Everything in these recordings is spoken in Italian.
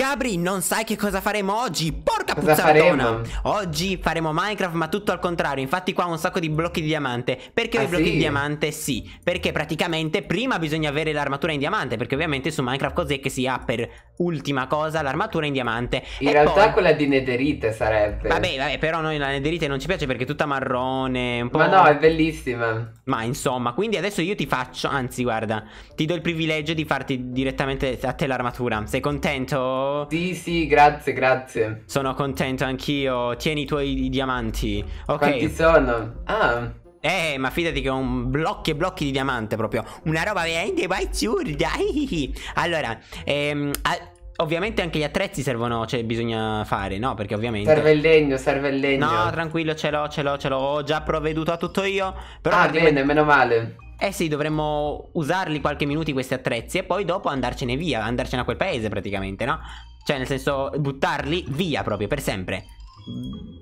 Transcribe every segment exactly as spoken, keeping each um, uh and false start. Gabri, non sai che cosa faremo oggi? Porca puzzardona! Oggi faremo Minecraft ma tutto al contrario. Infatti qua ho un sacco di blocchi di diamante. Perché ah, i blocchi sì? di diamante? Sì, perché praticamente prima bisogna avere l'armatura in diamante, perché ovviamente su Minecraft cos'è che si ha per ultima cosa? L'armatura in diamante. In e realtà poi... quella di nederite sarebbe. Vabbè, vabbè, però noi la nederite non ci piace perché è tutta marrone un po'... Ma no, è bellissima. Ma insomma, quindi adesso io ti faccio, anzi guarda, ti do il privilegio di farti direttamente a te l'armatura. Sei contento? Sì, sì, grazie, grazie. Sono contento anch'io. Tieni i tuoi diamanti. Ok. Quanti sono? Ah. Eh, ma fidati che ho un blocchi e blocchi di diamante proprio. Una roba veramente assurda. Allora, ehm, ovviamente anche gli attrezzi servono, cioè bisogna fare, no? Perché ovviamente serve il legno, serve il legno. No, tranquillo, ce l'ho, ce l'ho, ce l'ho. Ho già provveduto a tutto io. Però ah, praticamente... bene, meno male. Eh sì, dovremmo usarli qualche minuto questi attrezzi e poi dopo andarcene via, andarcene a quel paese praticamente, no? Cioè nel senso buttarli via proprio per sempre.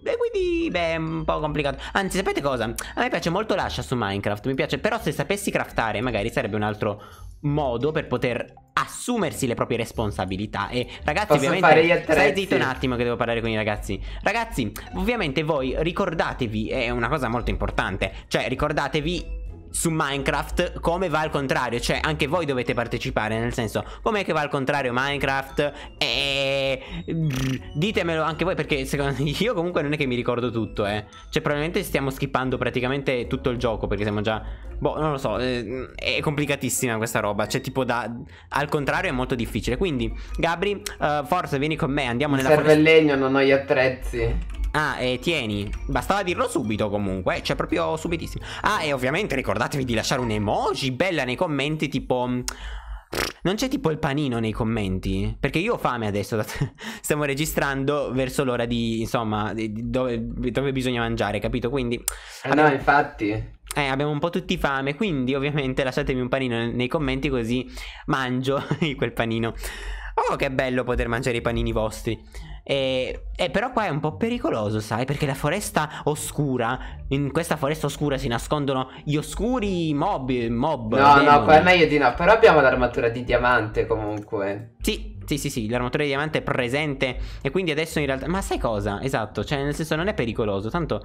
E quindi, beh, è un po' complicato. Anzi, sapete cosa? A me piace molto l'ascia su Minecraft, mi piace. Però se sapessi craftare magari sarebbe un altro modo per poter assumersi le proprie responsabilità. E ragazzi, posso ovviamente stai zitto un attimo che devo parlare con i ragazzi. Ragazzi, ovviamente voi ricordatevi, è una cosa molto importante, cioè ricordatevi su Minecraft come va al contrario. Cioè anche voi dovete partecipare, nel senso, com'è che va al contrario Minecraft? E... ditemelo anche voi, perché secondo me, io comunque non è che mi ricordo tutto, eh. Cioè probabilmente stiamo skippando praticamente tutto il gioco, perché siamo già... boh, non lo so, eh, è complicatissima questa roba. Cioè tipo da... al contrario è molto difficile. Quindi Gabri, uh, forza, vieni con me, andiamo nella foresta. Serve il legno, non ho gli attrezzi. Ah, e tieni, bastava dirlo subito comunque, cioè proprio subitissimo. Ah, e ovviamente ricordatevi di lasciare un emoji bella nei commenti, tipo... non c'è tipo il panino nei commenti? Perché io ho fame adesso, stiamo registrando verso l'ora di, insomma, di dove, dove bisogna mangiare, capito? Quindi... eh abbiamo... no, infatti... Eh, abbiamo un po' tutti fame, quindi ovviamente lasciatemi un panino nei commenti così mangio quel panino. Oh, che bello poter mangiare i panini vostri. E, e però qua è un po' pericoloso, sai, perché la foresta oscura, in questa foresta oscura si nascondono gli oscuri mob, mob no, demoni. No, qua è meglio di no, però abbiamo l'armatura di diamante comunque. Sì, sì, sì, sì, l'armatura di diamante è presente e quindi adesso in realtà... ma sai cosa? Esatto, cioè nel senso non è pericoloso, tanto...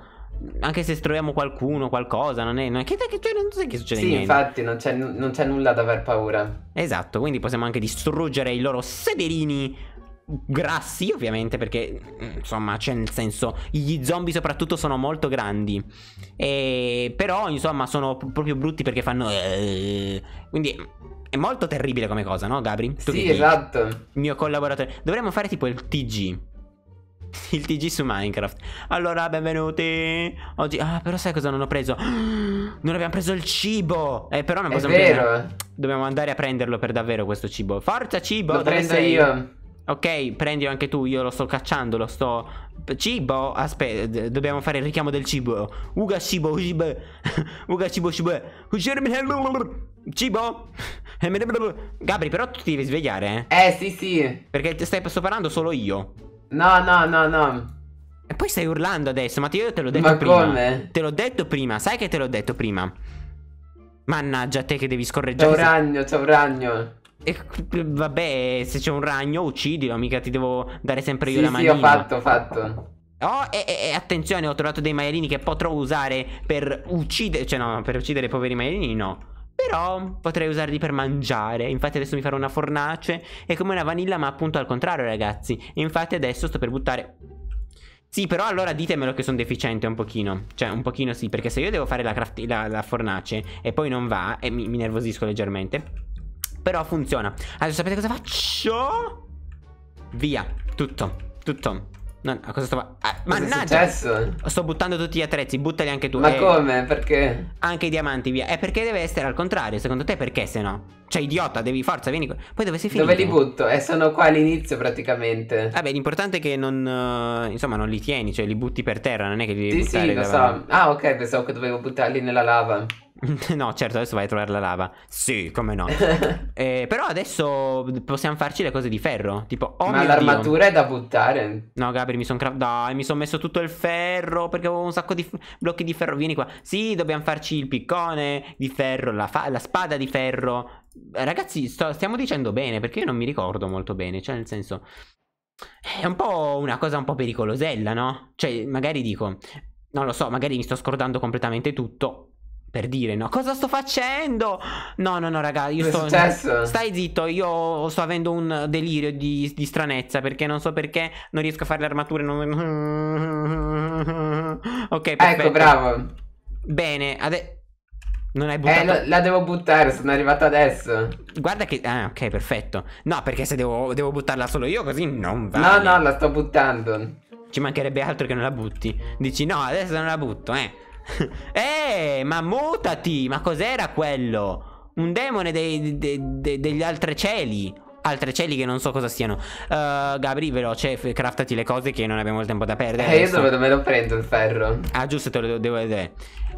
anche se troviamo qualcuno, qualcosa, non è... non, è, che, che, non so che succede. Sì, niente. Infatti non c'è nulla da aver paura. Esatto, quindi possiamo anche distruggere i loro sederini grassi ovviamente, perché insomma c'è, nel senso, gli zombie soprattutto sono molto grandi e, però insomma sono proprio brutti perché fanno eh, quindi è molto terribile come cosa, no Gabri? Tu sì, esatto, il mio collaboratore. Dovremmo fare tipo il T G, il T G su Minecraft. Allora, benvenuti oggi. Ah, però sai cosa non ho preso? Non abbiamo preso il cibo. Eh, però non possiamo... è vero, prendere... dobbiamo andare a prenderlo per davvero questo cibo. Forza cibo, lo prendo io. Ok, prendi anche tu, io lo sto cacciando, lo sto... cibo, aspetta, dobbiamo fare il richiamo del cibo. Uga cibo, cibo, uga cibo, cibo, cibo. Gabri, però tu ti devi svegliare, eh? Eh, sì, sì. Perché stai, sto parlando solo io. No, no, no, no. E poi stai urlando adesso, ma io te l'ho detto ma prima. Ma come? Te l'ho detto prima, sai che te l'ho detto prima. Mannaggia te che devi scorreggiare. C'è un ragno, c'è un ragno. E, vabbè, se c'è un ragno uccidilo, mica ti devo dare sempre io sì, la manina. Sì, ho fatto, ho fatto. Oh, e, e attenzione, ho trovato dei maialini che potrò usare per uccidere, cioè no, per uccidere i poveri maialini no, però potrei usarli per mangiare. Infatti adesso mi farò una fornace, è come una vanilla ma appunto al contrario ragazzi. Infatti adesso sto per buttare... sì, però allora ditemelo che sono deficiente un pochino. Cioè un pochino sì, perché se io devo fare la, craft... la, la fornace e poi non va, e mi, mi nervosisco leggermente. Però funziona. Adesso sapete cosa faccio? Via. Tutto. Tutto. No, a cosa sto facendo? Ah, mannaggia. Sto buttando tutti gli attrezzi. Buttali anche tu. Ma eh, come? Perché? Anche i diamanti, via. È perché deve essere al contrario. Secondo te perché se no? Cioè idiota, devi forza, vieni qua. Poi dove sei finito? Dove li butto? Eh, sono qua all'inizio praticamente. Vabbè, l'importante è che non... Uh, insomma, non li tieni. Cioè li butti per terra. Non è che li devi sì, buttare. Sì, lo so. Ah, ok. Pensavo che dovevo buttarli nella lava. No, certo, adesso vai a trovare la lava. Sì, come no. eh, Però adesso possiamo farci le cose di ferro. Tipo, oh, ma l'armatura è da buttare. No, Gabri, mi sono craft... dai, mi sono messo tutto il ferro perché avevo un sacco di blocchi di ferro. Vieni qua. Sì, dobbiamo farci il piccone di ferro, la, fa... la spada di ferro. Ragazzi, sto... stiamo dicendo bene, perché io non mi ricordo molto bene. Cioè, nel senso... è un po' una cosa un po' pericolosella, no? Cioè, magari dico, non lo so, magari mi sto scordando completamente tutto, per dire, no? Cosa sto facendo? No, no, no, raga, io sto... Stai zitto, io sto avendo un delirio di, di stranezza, perché non so perché non riesco a fare le armature, non... Ok, perfetto. Ecco, bravo. Bene, adesso... Non hai buttato... Eh, lo, la devo buttare, sono arrivato adesso. Guarda che... Ah, ok, perfetto. No, perché se devo, devo buttarla solo io, così non va. No, no, la sto buttando. Ci mancherebbe altro che non la butti. Dici, no, adesso non la butto, eh. Eh, ma mutati! Ma cos'era quello? Un demone dei, dei, dei, degli altri cieli. Altri cieli che non so cosa siano. uh, Gabri, veloce, craftati le cose che non abbiamo il tempo da perdere. Eh, adesso. Io dove me lo prendo il ferro? Ah, giusto, te lo devo vedere.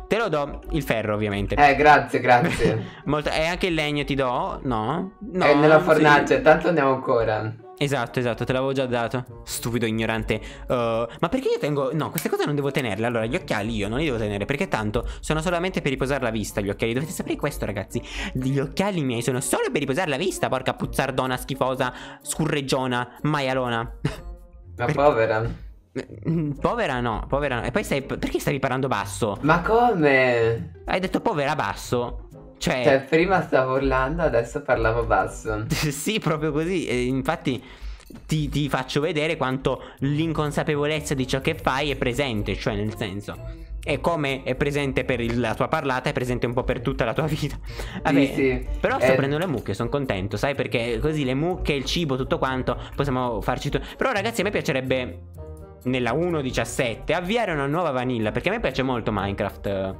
Te lo do il ferro, ovviamente. Eh, grazie, grazie. Molto... E anche il legno ti do? No? No. E eh, nella fornace, sì. Tanto ne ho ancora. Esatto, esatto, te l'avevo già dato. Stupido, ignorante. uh, Ma perché io tengo... No, queste cose non devo tenerle. Allora, gli occhiali io non li devo tenere, perché tanto sono solamente per riposare la vista, gli occhiali. Dovete sapere questo, ragazzi. Gli occhiali miei sono solo per riposare la vista. Porca puzzardona, schifosa, scurreggiona, maialona. Ma povera. Povera no, povera no. E poi stai... Perché stavi parlando basso? Ma come? Hai detto povera basso. Cioè, cioè, prima stavo urlando, adesso parlavo basso. Sì, proprio così. E infatti ti, ti faccio vedere quanto l'inconsapevolezza di ciò che fai è presente. Cioè, nel senso, è come è presente per il, la tua parlata, è presente un po' per tutta la tua vita. Vabbè, sì, sì. Però sto eh... prendendo le mucche, sono contento, sai? Perché così le mucche, il cibo, tutto quanto, possiamo farci tutto. Però ragazzi, a me piacerebbe nella uno punto diciassette avviare una nuova vanilla, perché a me piace molto Minecraft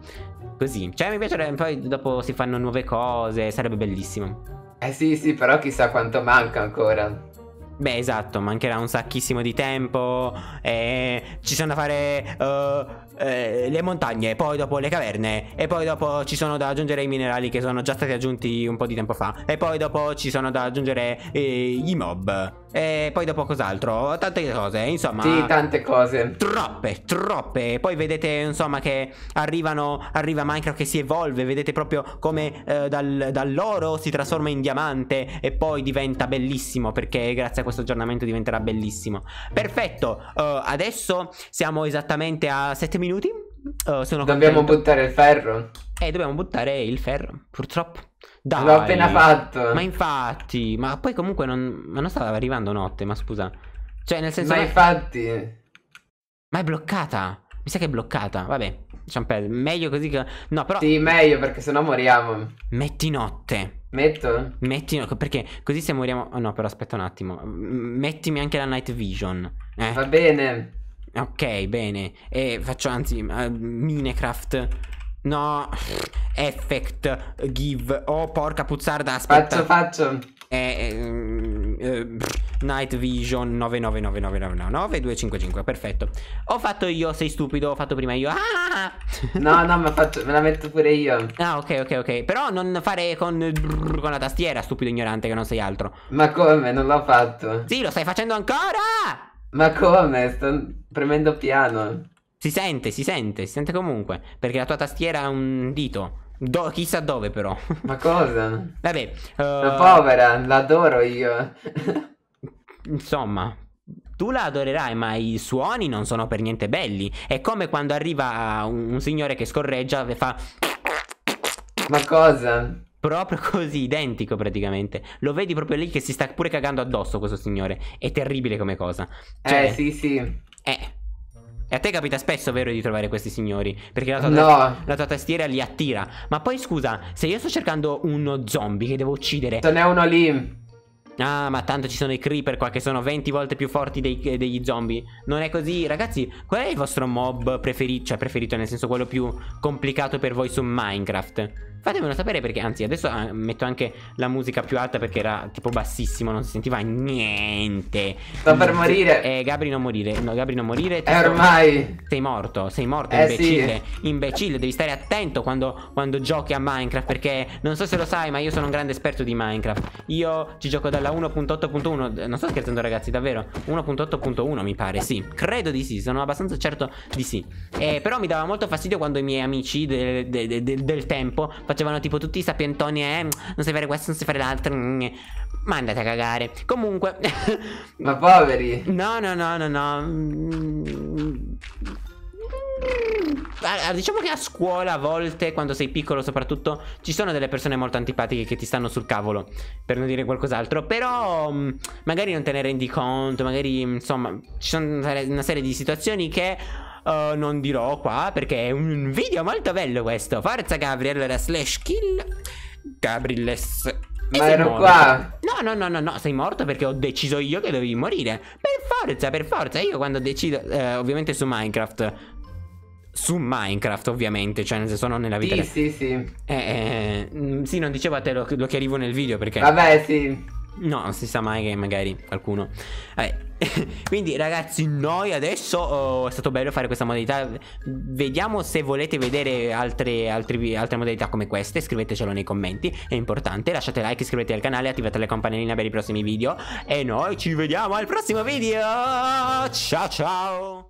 così, cioè mi piacerebbe, poi dopo si fanno nuove cose, sarebbe bellissimo. Eh sì sì, però chissà quanto manca ancora. Beh, esatto, mancherà un sacchissimo di tempo. eh, Ci sono da fare uh, eh, le montagne, e poi dopo le caverne, e poi dopo ci sono da aggiungere i minerali che sono già stati aggiunti un po' di tempo fa, e poi dopo ci sono da aggiungere eh, i mob, e poi dopo cos'altro. Tante cose, insomma. Sì, tante cose. Troppe, troppe. Poi vedete, insomma, che arrivano arriva Minecraft che si evolve. Vedete proprio come eh, dal, dall'oro si trasforma in diamante, e poi diventa bellissimo, perché grazie a questo aggiornamento diventerà bellissimo. Perfetto. uh, Adesso siamo esattamente a sette minuti. uh, sono Dobbiamo contento. buttare il ferro. Eh, dobbiamo buttare il ferro, purtroppo. L'ho appena fatto. Ma infatti. Ma poi comunque non... Ma non stava arrivando notte, ma scusa. Cioè, nel senso... Ma non... infatti. Ma è bloccata. Mi sa che è bloccata. Vabbè, Ciampel, meglio così che... No, però... Sì, meglio, perché sennò moriamo. Metti notte. Metto? Metti notte, perché così se moriamo... Oh, no, però aspetta un attimo. Mettimi anche la night vision. Eh. Va bene. Ok, bene. E faccio, anzi, uh, Minecraft... No. Effect give. Oh, porca puzzarda, aspetta. Faccio, faccio. Eh, eh, eh, night vision nove nove nove nove nove nove due cinque cinque. Perfetto. Ho fatto io, sei stupido, ho fatto prima io. Ah! No, no, ma faccio, me la metto pure io. Ah, ok, ok, ok. Però non fare con, con la tastiera, stupido ignorante, che non sei altro. Ma come? Non l'ho fatto. Sì, lo stai facendo ancora. Ma come? Sto premendo piano. Si sente, si sente, si sente comunque, perché la tua tastiera ha un dito. Do, chissà dove però. Ma cosa? Vabbè. Uh... La povera, l'adoro io. Insomma, tu la adorerai, ma i suoni non sono per niente belli. È come quando arriva un, un signore che scorreggia e fa... Ma cosa? Proprio così, identico praticamente. Lo vedi proprio lì che si sta pure cagando addosso questo signore. È terribile come cosa. Cioè, eh, sì, sì. Eh... E a te capita spesso, vero, di trovare questi signori? Perché la tua, no. la tua tastiera li attira. Ma poi scusa, se io sto cercando uno zombie che devo uccidere... Ce n'è uno lì. Ah, ma tanto ci sono i creeper qua, che sono venti volte più forti dei, degli zombie. Non è così? Ragazzi, qual è il vostro mob preferito? Cioè preferito nel senso quello più complicato per voi su Minecraft? Fatemelo sapere, perché anzi adesso metto anche la musica più alta, perché era tipo bassissimo, non si sentiva niente. Sto per morire. Eh, Gabri, non morire. No, Gabri, non morire. Eh, ormai sei morto, sei morto, eh, imbecille. Sì. Imbecille, devi stare attento quando, quando giochi a Minecraft, perché non so se lo sai, ma io sono un grande esperto di Minecraft. Io ci gioco dalla uno punto otto punto uno, non sto scherzando ragazzi, davvero. Uno punto otto punto uno mi pare, sì. Credo di sì, sono abbastanza certo di sì. eh, Però mi dava molto fastidio quando i miei amici de, de, de, de, del tempo facevano tipo tutti i sapientoni, eh, non sai fare questo, non sai fare l'altro, ma andate a cagare. Comunque ma poveri. No no no no no. Allora, diciamo che a scuola a volte, quando sei piccolo soprattutto, ci sono delle persone molto antipatiche che ti stanno sul cavolo, per non dire qualcos'altro. Però mh, magari non te ne rendi conto, magari insomma ci sono una serie di situazioni che uh, non dirò qua, perché è un video molto bello questo. Forza Gabriel, era slash kill Gabriel. Ma ero morto. Qua no, no no no no sei morto perché ho deciso io che dovevi morire. Per forza, per forza. Io quando decido eh, ovviamente su Minecraft. Su Minecraft ovviamente, cioè nel senso non nella vita. Sì, sì, sì. Eh, eh, sì, non dicevo a te lo, lo che arrivo nel video perché... Vabbè, sì. No, non si sa mai che magari qualcuno... Vabbè. Quindi ragazzi, noi adesso oh, è stato bello fare questa modalità. Vediamo se volete vedere altre, altre, altre modalità come queste. Scrivetecelo nei commenti, è importante. Lasciate like, iscrivetevi al canale, attivate la campanellina per i prossimi video. E noi ci vediamo al prossimo video. Ciao ciao.